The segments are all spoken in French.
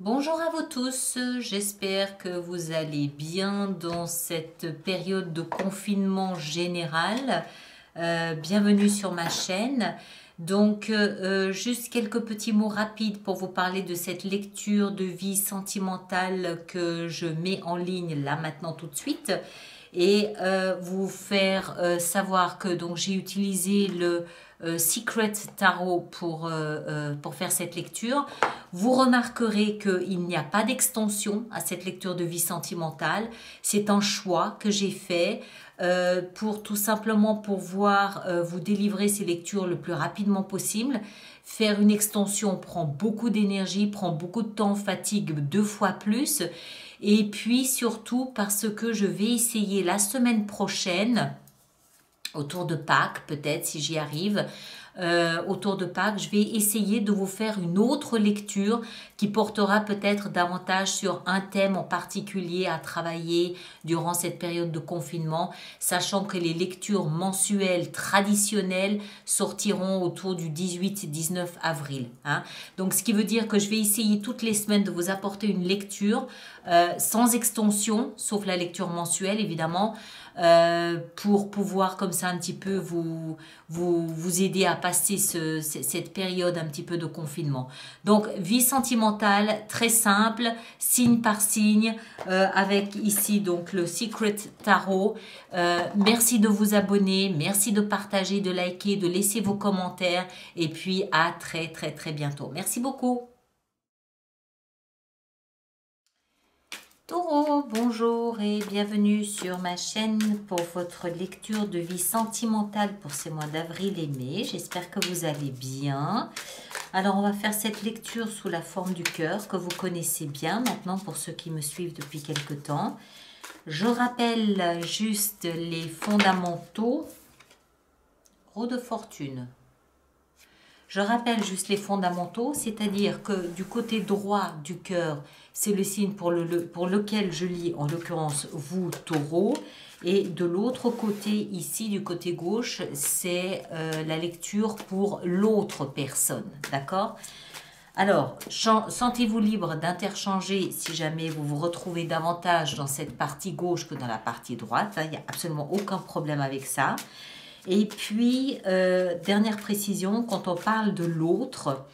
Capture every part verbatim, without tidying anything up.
Bonjour à vous tous, j'espère que vous allez bien dans cette période de confinement général. Euh, bienvenue sur ma chaîne. Donc, euh, juste quelques petits mots rapides pour vous parler de cette lecture de vie sentimentale que je mets en ligne là maintenant tout de suite et euh, vous faire euh, savoir que donc j'ai utilisé le euh, Secret Tarot pour, euh, euh, pour faire cette lecture. Vous remarquerez qu'il n'y a pas d'extension à cette lecture de vie sentimentale. C'est un choix que j'ai fait euh, pour tout simplement pouvoir euh, vous délivrer ces lectures le plus rapidement possible. Faire une extension prend beaucoup d'énergie, prend beaucoup de temps, fatigue deux fois plus. Et puis surtout parce que je vais essayer la semaine prochaine, autour de Pâques peut-être si j'y arrive, euh, autour de Pâques, je vais essayer de vous faire une autre lecture qui portera peut-être davantage sur un thème en particulier à travailler durant cette période de confinement, sachant que les lectures mensuelles traditionnelles sortiront autour du dix-huit dix-neuf avril. Hein. Donc ce qui veut dire que je vais essayer toutes les semaines de vous apporter une lecture euh, sans extension, sauf la lecture mensuelle évidemment, Euh, pour pouvoir comme ça un petit peu vous, vous, vous aider à passer ce, cette période un petit peu de confinement. Donc vie sentimentale très simple, signe par signe, euh, avec ici donc le Secret Tarot. Euh, merci de vous abonner, merci de partager, de liker, de laisser vos commentaires et puis à très très très bientôt. Merci beaucoup. Taureau, bonjour et bienvenue sur ma chaîne pour votre lecture de vie sentimentale pour ces mois d'avril et mai. J'espère que vous allez bien. Alors, on va faire cette lecture sous la forme du cœur que vous connaissez bien maintenant pour ceux qui me suivent depuis quelque temps. Je rappelle juste les fondamentaux. Roue de fortune. Je rappelle juste les fondamentaux, c'est-à-dire que du côté droit du cœur, c'est le signe pour, le, pour lequel je lis, en l'occurrence, vous, Taureau. Et de l'autre côté, ici, du côté gauche, c'est euh, la lecture pour l'autre personne, d'accord ? Alors, sentez-vous libre d'interchanger si jamais vous vous retrouvez davantage dans cette partie gauche que dans la partie droite. Hein, il n'y a absolument aucun problème avec ça. Et puis, euh, dernière précision, quand on parle de l'autre,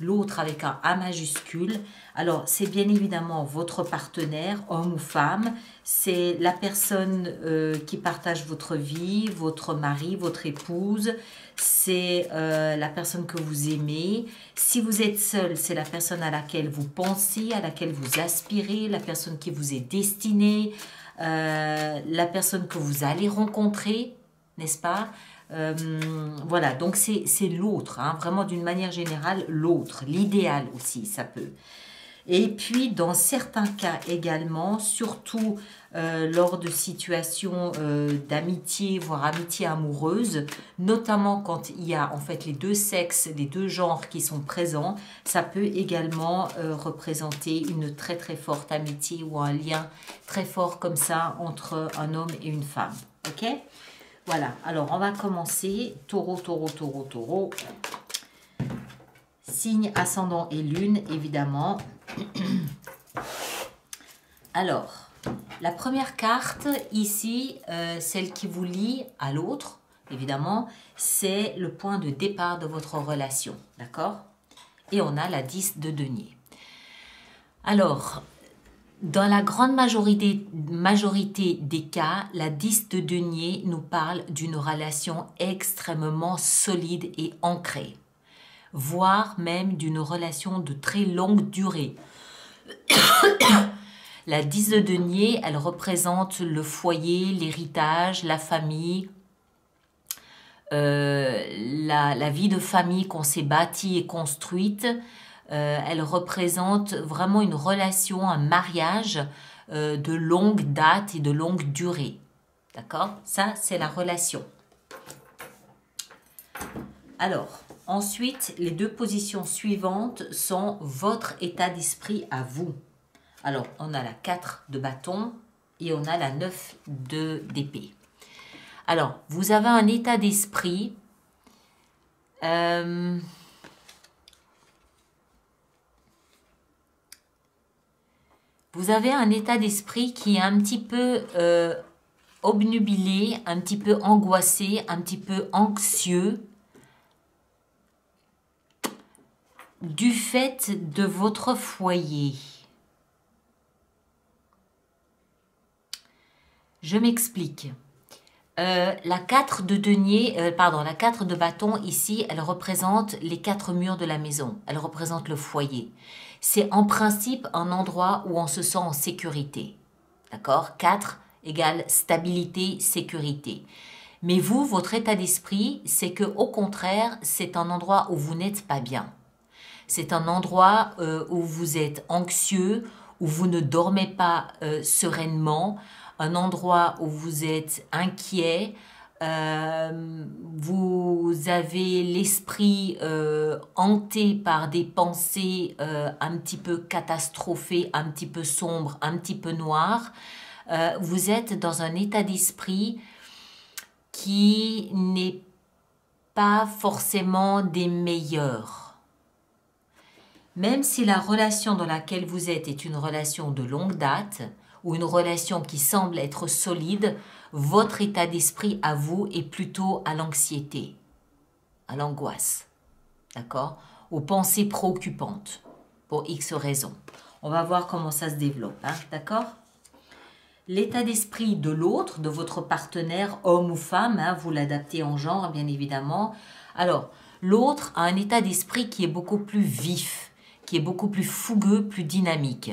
l'autre avec un A majuscule, alors c'est bien évidemment votre partenaire, homme ou femme, c'est la personne euh, qui partage votre vie, votre mari, votre épouse, c'est euh, la personne que vous aimez. Si vous êtes seul, c'est la personne à laquelle vous pensez, à laquelle vous aspirez, la personne qui vous est destinée, euh, la personne que vous allez rencontrer, n'est-ce pas? euh, Voilà, donc c'est l'autre, hein, vraiment d'une manière générale, l'autre, l'idéal aussi, ça peut. Et puis, dans certains cas également, surtout euh, lors de situations euh, d'amitié, voire amitié amoureuse, notamment quand il y a en fait les deux sexes, les deux genres qui sont présents, ça peut également euh, représenter une très très forte amitié ou un lien très fort comme ça entre un homme et une femme, ok ? Voilà, alors on va commencer. Taureau, taureau, taureau, taureau. Signe ascendant et lune, évidemment. Alors, la première carte ici, euh, celle qui vous lie à l'autre, évidemment, c'est le point de départ de votre relation, d'accord? Et on a la dix de denier. Alors... Dans la grande majorité, majorité des cas, la dix de denier nous parle d'une relation extrêmement solide et ancrée, voire même d'une relation de très longue durée. La dix de denier, elle représente le foyer, l'héritage, la famille, euh, la, la vie de famille qu'on s'est bâtie et construite. Euh, elle représente vraiment une relation, un mariage euh, de longue date et de longue durée. D'accord? Ça, c'est la relation. Alors, ensuite, les deux positions suivantes sont votre état d'esprit à vous. Alors, on a la quatre de bâton et on a la neuf d'épée. Alors, vous avez un état d'esprit... Euh, vous avez un état d'esprit qui est un petit peu euh, obnubilé, un petit peu angoissé, un petit peu anxieux du fait de votre foyer. Je m'explique. Euh, la quatre de denier, euh, pardon, la quatre de bâton ici, elle représente les quatre murs de la maison. Elle représente le foyer. C'est en principe un endroit où on se sent en sécurité. D'accord? quatre égale stabilité, sécurité. Mais vous, votre état d'esprit, c'est que au contraire, c'est un endroit où vous n'êtes pas bien. C'est un endroit euh, où vous êtes anxieux, où vous ne dormez pas euh, sereinement, un endroit où vous êtes inquiet, euh, vous avez l'esprit euh, hanté par des pensées euh, un petit peu catastrophées, un petit peu sombres, un petit peu noires. Euh, vous êtes dans un état d'esprit qui n'est pas forcément des meilleurs. Même si la relation dans laquelle vous êtes est une relation de longue date ou une relation qui semble être solide, votre état d'esprit à vous est plutôt à l'anxiété, à l'angoisse, d'accord, aux pensées préoccupantes pour X raisons. On va voir comment ça se développe, hein, d'accord? L'état d'esprit de l'autre, de votre partenaire, homme ou femme, hein, vous l'adaptez en genre bien évidemment. Alors, l'autre a un état d'esprit qui est beaucoup plus vif, qui est beaucoup plus fougueux, plus dynamique.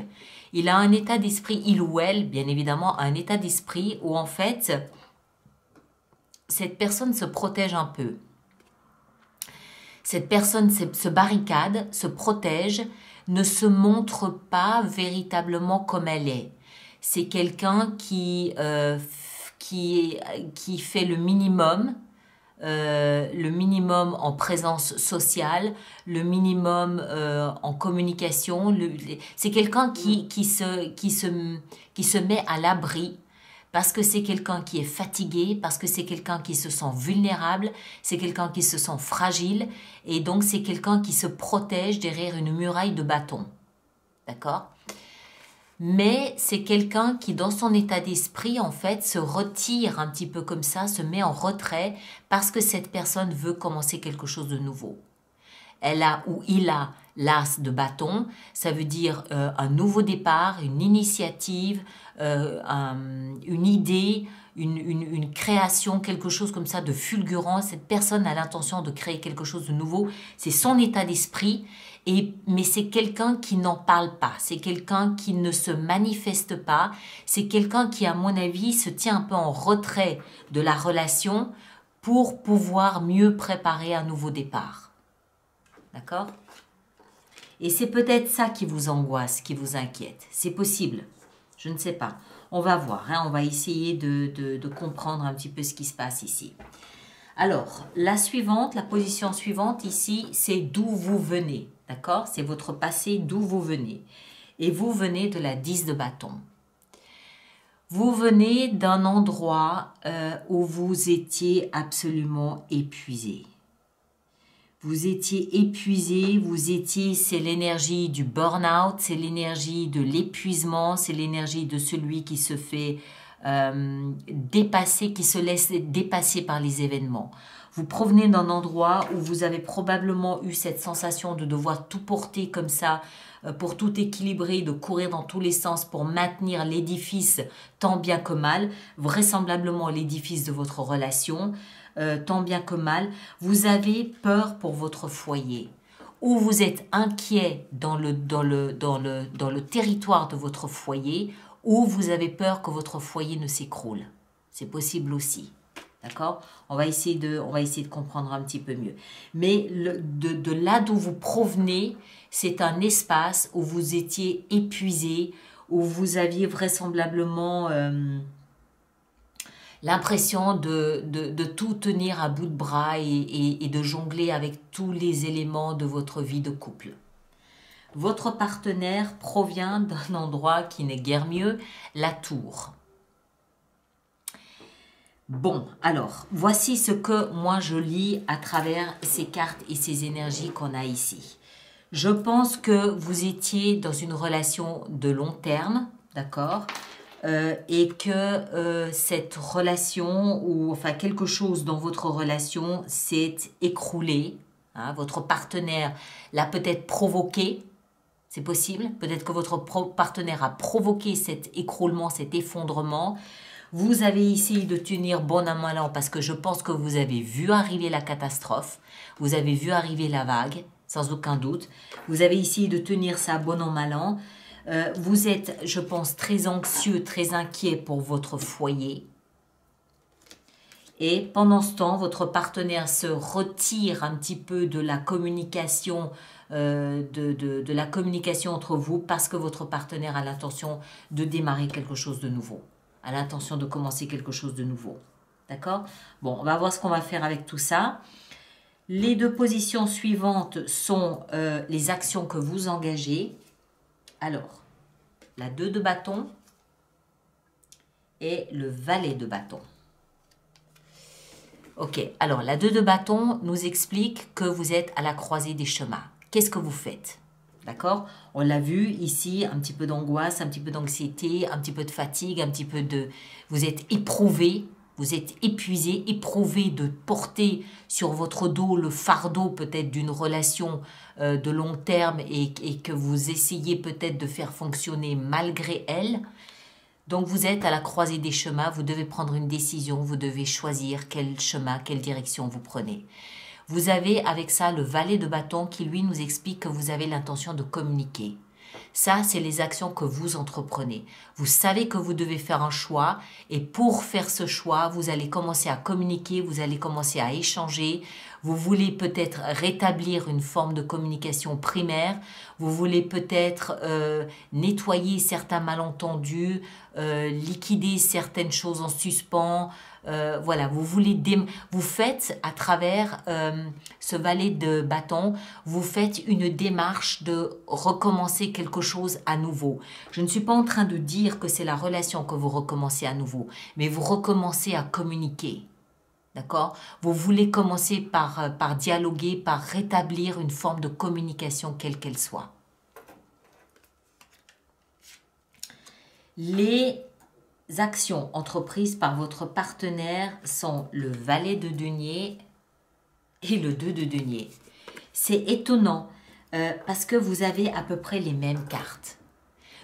Il a un état d'esprit, il ou elle, bien évidemment, a un état d'esprit où en fait, cette personne se protège un peu. Cette personne se barricade, se protège, ne se montre pas véritablement comme elle est. C'est quelqu'un qui, euh, qui, qui fait le minimum, Euh, le minimum en présence sociale, le minimum euh, en communication. C'est quelqu'un qui, qui, se, qui, se, qui se met à l'abri parce que c'est quelqu'un qui est fatigué, parce que c'est quelqu'un qui se sent vulnérable, c'est quelqu'un qui se sent fragile et donc c'est quelqu'un qui se protège derrière une muraille de bâton. D'accord ? Mais c'est quelqu'un qui, dans son état d'esprit, en fait, se retire un petit peu comme ça, se met en retrait parce que cette personne veut commencer quelque chose de nouveau. Elle a ou il a l'as de bâton, ça veut dire euh, un nouveau départ, une initiative, euh, un, une idée, une, une, une création, quelque chose comme ça de fulgurant. Cette personne a l'intention de créer quelque chose de nouveau, c'est son état d'esprit. Et, mais c'est quelqu'un qui n'en parle pas, c'est quelqu'un qui ne se manifeste pas, c'est quelqu'un qui, à mon avis, se tient un peu en retrait de la relation pour pouvoir mieux préparer un nouveau départ. D'accord? Et c'est peut-être ça qui vous angoisse, qui vous inquiète. C'est possible, je ne sais pas. On va voir, hein, on va essayer de, de, de comprendre un petit peu ce qui se passe ici. Alors, la suivante, la position suivante ici, c'est d'où vous venez. D'accord? C'est votre passé, d'où vous venez. Et vous venez de la dix de bâton. Vous venez d'un endroit euh, où vous étiez absolument épuisé. Vous étiez épuisé, vous étiez, c'est l'énergie du burn-out, c'est l'énergie de l'épuisement, c'est l'énergie de celui qui se fait euh, dépasser, qui se laisse dépasser par les événements. Vous provenez d'un endroit où vous avez probablement eu cette sensation de devoir tout porter comme ça, pour tout équilibrer, de courir dans tous les sens, pour maintenir l'édifice tant bien que mal, vraisemblablement l'édifice de votre relation, euh, tant bien que mal. Vous avez peur pour votre foyer, ou vous êtes inquiet dans le, dans le, dans le, dans le territoire de votre foyer, ou vous avez peur que votre foyer ne s'écroule. C'est possible aussi. D'accord? On va essayer de, on va essayer de comprendre un petit peu mieux. Mais le, de, de là d'où vous provenez, c'est un espace où vous étiez épuisé, où vous aviez vraisemblablement euh, l'impression de, de, de tout tenir à bout de bras et, et, et de jongler avec tous les éléments de votre vie de couple. Votre partenaire provient d'un endroit qui n'est guère mieux, la tour. Bon, alors, voici ce que moi je lis à travers ces cartes et ces énergies qu'on a ici. Je pense que vous étiez dans une relation de long terme, d'accord, euh, et que euh, cette relation, ou enfin quelque chose dans votre relation s'est écroulé. Hein, votre partenaire l'a peut-être provoqué, c'est possible. Peut-être que votre partenaire a provoqué cet écroulement, cet effondrement. Vous avez essayé de tenir bon à mal parce que je pense que vous avez vu arriver la catastrophe, vous avez vu arriver la vague, sans aucun doute. Vous avez essayé de tenir ça bon an mal an. Euh, vous êtes, je pense, très anxieux, très inquiet pour votre foyer. Et pendant ce temps, votre partenaire se retire un petit peu de la communication, euh, de, de, de la communication entre vous parce que votre partenaire a l'intention de démarrer quelque chose de nouveau. À l'intention de commencer quelque chose de nouveau. D'accord? Bon, on va voir ce qu'on va faire avec tout ça. Les deux positions suivantes sont euh, les actions que vous engagez. Alors, la deux de bâton et le valet de bâton. Ok, alors la deux de bâton nous explique que vous êtes à la croisée des chemins. Qu'est-ce que vous faites? D'accord? On l'a vu ici, un petit peu d'angoisse, un petit peu d'anxiété, un petit peu de fatigue, un petit peu de... Vous êtes éprouvé, vous êtes épuisé, éprouvé de porter sur votre dos le fardeau peut-être d'une relation euh, de long terme et, et que vous essayez peut-être de faire fonctionner malgré elle. Donc vous êtes à la croisée des chemins, vous devez prendre une décision, vous devez choisir quel chemin, quelle direction vous prenez. Vous avez avec ça le valet de bâton qui, lui, nous explique que vous avez l'intention de communiquer. Ça, c'est les actions que vous entreprenez. Vous savez que vous devez faire un choix et pour faire ce choix, vous allez commencer à communiquer, vous allez commencer à échanger. Vous voulez peut-être rétablir une forme de communication primaire. Vous voulez peut-être euh, nettoyer certains malentendus, euh, liquider certaines choses en suspens. Euh, voilà, vous voulez, vous faites à travers euh, ce valet de bâton, vous faites une démarche de recommencer quelque chose à nouveau. Je ne suis pas en train de dire que c'est la relation que vous recommencez à nouveau, mais vous recommencez à communiquer. D'accord? Vous voulez commencer par, par dialoguer, par rétablir une forme de communication quelle qu'elle soit. Les actions entreprises par votre partenaire sont le valet de denier et le deux de denier. C'est étonnant euh, parce que vous avez à peu près les mêmes cartes.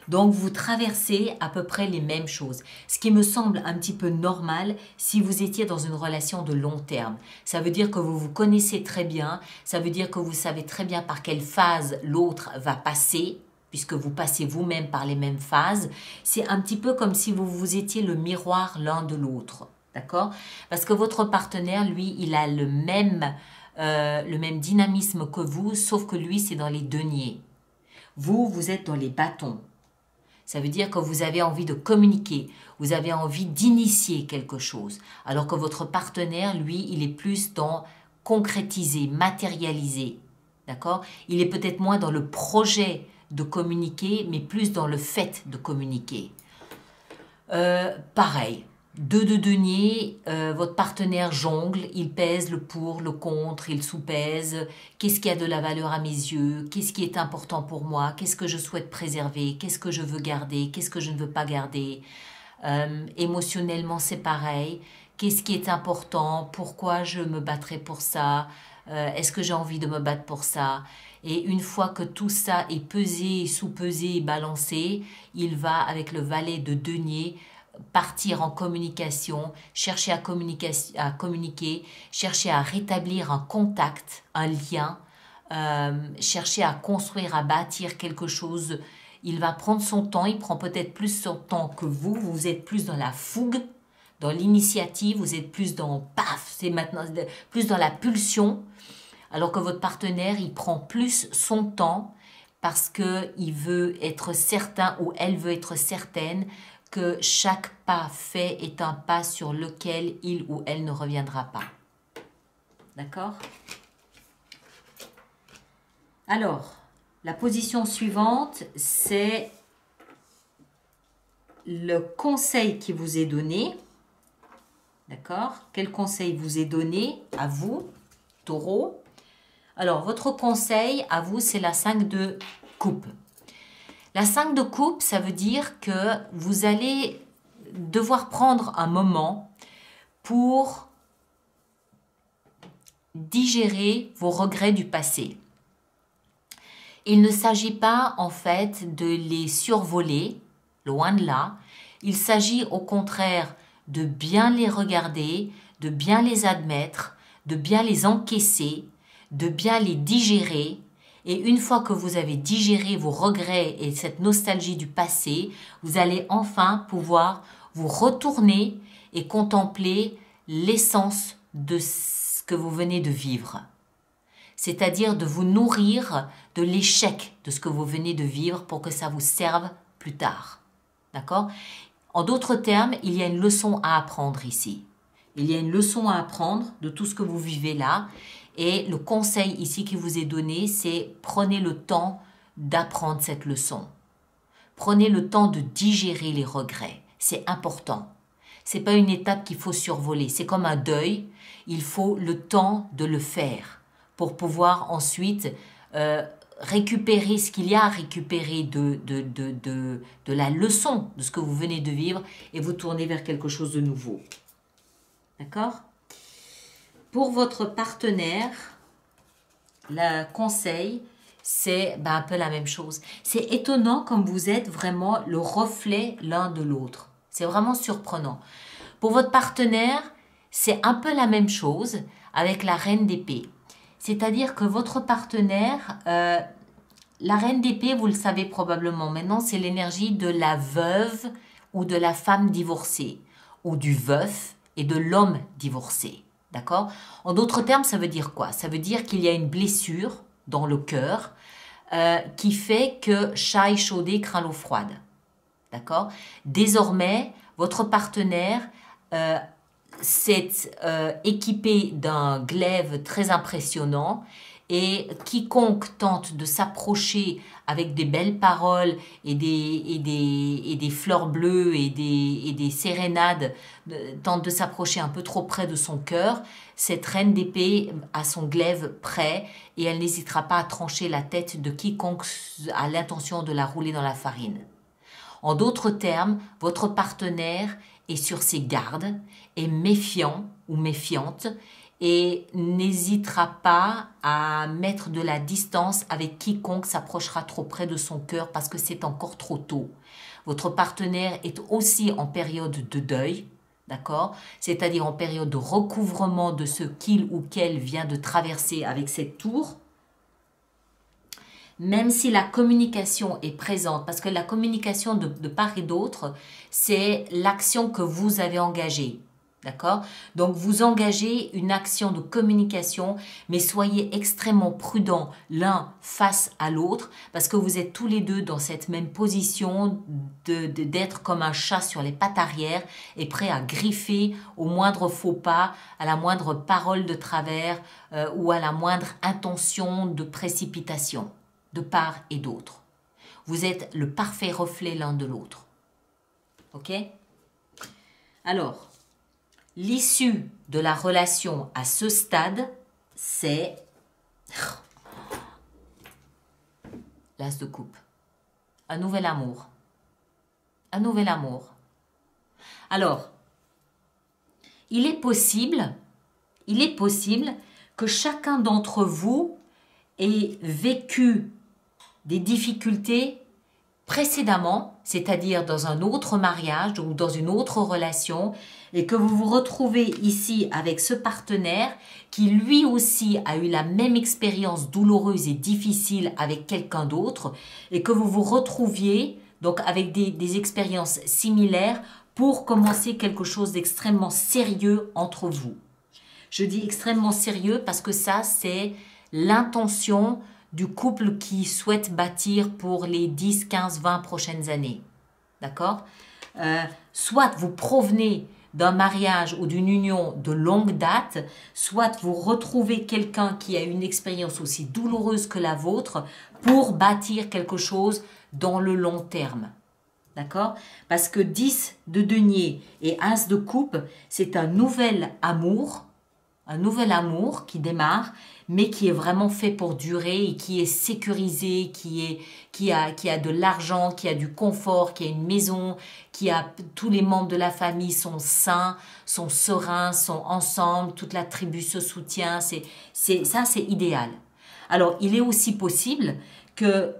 Donc, vous traversez à peu près les mêmes choses. Ce qui me semble un petit peu normal si vous étiez dans une relation de long terme. Ça veut dire que vous vous connaissez très bien. Ça veut dire que vous savez très bien par quelle phase l'autre va passer, puisque vous passez vous-même par les mêmes phases. C'est un petit peu comme si vous vous étiez le miroir l'un de l'autre. D'accord? Parce que votre partenaire, lui, il a le même, euh, le même dynamisme que vous, sauf que lui, c'est dans les deniers. Vous, vous êtes dans les bâtons. Ça veut dire que vous avez envie de communiquer, vous avez envie d'initier quelque chose. Alors que votre partenaire, lui, il est plus dans concrétiser, matérialiser. D'accord? Il est peut-être moins dans le projet de communiquer, mais plus dans le fait de communiquer. Euh, pareil. Deux de denier, euh, votre partenaire jongle, il pèse le pour, le contre, il sous-pèse. Qu'est-ce qui a de la valeur à mes yeux? Qu'est-ce qui est important pour moi? Qu'est-ce que je souhaite préserver? Qu'est-ce que je veux garder? Qu'est-ce que je ne veux pas garder? euh, Émotionnellement, c'est pareil. Qu'est-ce qui est important? Pourquoi je me battrai pour ça? euh, Est-ce que j'ai envie de me battre pour ça? Et une fois que tout ça est pesé, sous-pesé, balancé, il va, avec le valet de denier, partir en communication, chercher à, à communiquer, chercher à rétablir un contact, un lien, euh, chercher à construire, à bâtir quelque chose. Il va prendre son temps, il prend peut-être plus son temps que vous, vous êtes plus dans la fougue, dans l'initiative, vous êtes plus dans paf, c'est maintenant, plus dans la pulsion, alors que votre partenaire, il prend plus son temps parce qu'il veut être certain ou elle veut être certaine que chaque pas fait est un pas sur lequel il ou elle ne reviendra pas. D'accord? Alors, la position suivante, c'est le conseil qui vous est donné. D'accord? Quel conseil vous est donné à vous, Taureau? Alors, votre conseil à vous, c'est la cinq de coupe. La cinq de coupe, ça veut dire que vous allez devoir prendre un moment pour digérer vos regrets du passé. Il ne s'agit pas en fait de les survoler, loin de là. Il s'agit au contraire de bien les regarder, de bien les admettre, de bien les encaisser, de bien les digérer. Et une fois que vous avez digéré vos regrets et cette nostalgie du passé, vous allez enfin pouvoir vous retourner et contempler l'essence de ce que vous venez de vivre. C'est-à-dire de vous nourrir de l'échec de ce que vous venez de vivre pour que ça vous serve plus tard. D'accord? En d'autres termes, il y a une leçon à apprendre ici. Il y a une leçon à apprendre de tout ce que vous vivez là. Et le conseil ici qui vous est donné, c'est prenez le temps d'apprendre cette leçon. Prenez le temps de digérer les regrets. C'est important. Ce n'est pas une étape qu'il faut survoler. C'est comme un deuil. Il faut le temps de le faire pour pouvoir ensuite euh, récupérer ce qu'il y a à récupérer de, de, de, de, de la leçon de ce que vous venez de vivre et vous tourner vers quelque chose de nouveau. D'accord ? Pour votre partenaire, le conseil, c'est ben, un peu la même chose. C'est étonnant comme vous êtes vraiment le reflet l'un de l'autre. C'est vraiment surprenant. Pour votre partenaire, c'est un peu la même chose avec la reine d'épée. C'est-à-dire que votre partenaire, euh, la reine d'épée, vous le savez probablement maintenant, c'est l'énergie de la veuve ou de la femme divorcée, ou du veuf et de l'homme divorcé. D'accord? En d'autres termes, ça veut dire quoi? Ça veut dire qu'il y a une blessure dans le cœur euh, qui fait que chat échaudé craint l'eau froide. D'accord? Désormais, votre partenaire euh, s'est euh, équipé d'un glaive très impressionnant et quiconque tente de s'approcher avec des belles paroles et des, et des, et des fleurs bleues et des, et des sérénades tente de s'approcher un peu trop près de son cœur, cette reine d'épée a son glaive prêt et elle n'hésitera pas à trancher la tête de quiconque a l'intention de la rouler dans la farine. En d'autres termes, votre partenaire est sur ses gardes, est méfiant ou méfiante, et n'hésitera pas à mettre de la distance avec quiconque s'approchera trop près de son cœur parce que c'est encore trop tôt. Votre partenaire est aussi en période de deuil, d'accord? C'est-à-dire en période de recouvrement de ce qu'il ou qu'elle vient de traverser avec cette tour. Même si la communication est présente, parce que la communication de, de part et d'autre, c'est l'action que vous avez engagée. D'accord? Donc, vous engagez une action de communication, mais soyez extrêmement prudent l'un face à l'autre parce que vous êtes tous les deux dans cette même position de, de, d'être comme un chat sur les pattes arrière et prêt à griffer au moindre faux pas, à la moindre parole de travers euh, ou à la moindre intention de précipitation de part et d'autre. Vous êtes le parfait reflet l'un de l'autre. Ok? Alors... l'issue de la relation à ce stade, c'est l'as de coupe. Un nouvel amour. Un nouvel amour. Alors, il est possible, il est possible que chacun d'entre vous ait vécu des difficultés précédemment, c'est-à-dire dans un autre mariage ou dans une autre relation, et que vous vous retrouvez ici avec ce partenaire qui lui aussi a eu la même expérience douloureuse et difficile avec quelqu'un d'autre, et que vous vous retrouviez donc avec des, des expériences similaires pour commencer quelque chose d'extrêmement sérieux entre vous. Je dis extrêmement sérieux parce que ça, c'est l'intention du couple qui souhaite bâtir pour les dix, quinze, vingt prochaines années. D'accord? euh, Soit vous provenez d'un mariage ou d'une union de longue date, soit vous retrouvez quelqu'un qui a une expérience aussi douloureuse que la vôtre pour bâtir quelque chose dans le long terme. D'accord? Parce que dix de denier et as de coupe, c'est un nouvel amour, un nouvel amour qui démarre, mais qui est vraiment fait pour durer et qui est sécurisé, qui, est, qui, a, qui a de l'argent, qui a du confort, qui a une maison, qui a tous les membres de la famille sont sains, sont sereins, sont ensemble, toute la tribu se soutient, c'est, c'est, ça c'est idéal. Alors il est aussi possible que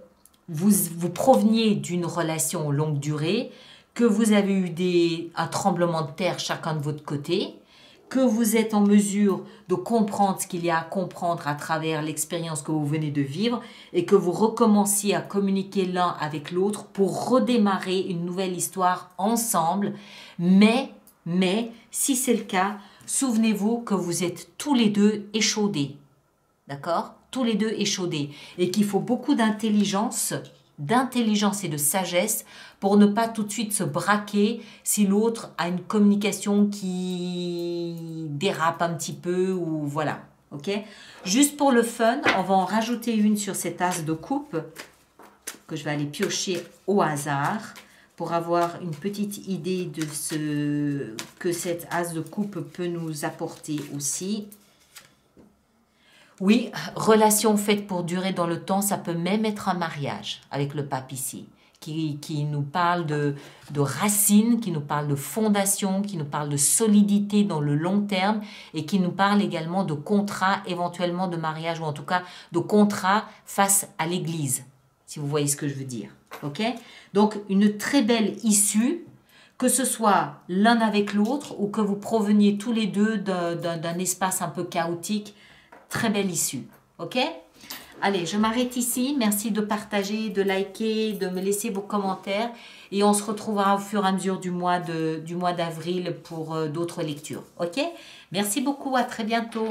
vous, vous proveniez d'une relation longue durée, que vous avez eu des, un tremblement de terre chacun de votre côté, que vous êtes en mesure de comprendre ce qu'il y a à comprendre à travers l'expérience que vous venez de vivre et que vous recommenciez à communiquer l'un avec l'autre pour redémarrer une nouvelle histoire ensemble. Mais, mais, si c'est le cas, souvenez-vous que vous êtes tous les deux échaudés, d'accord? Tous les deux échaudés et qu'il faut beaucoup d'intelligence d'intelligence et de sagesse pour ne pas tout de suite se braquer si l'autre a une communication qui dérape un petit peu ou voilà, ok? Juste pour le fun, on va en rajouter une sur cette as de coupe que je vais aller piocher au hasard pour avoir une petite idée de ce que cette as de coupe peut nous apporter aussi. Oui, relation faite pour durer dans le temps, ça peut même être un mariage avec le pape ici, qui, qui nous parle de, de racines, qui nous parle de fondation, qui nous parle de solidité dans le long terme et qui nous parle également de contrat éventuellement de mariage ou en tout cas de contrat face à l'Église, si vous voyez ce que je veux dire. Okay? Donc, une très belle issue, que ce soit l'un avec l'autre ou que vous proveniez tous les deux d'un espace un peu chaotique. Très belle issue, ok? Allez, je m'arrête ici. Merci de partager, de liker, de me laisser vos commentaires. Et on se retrouvera au fur et à mesure du mois de, du mois d'avril pour euh, d'autres lectures, ok? Merci beaucoup, à très bientôt.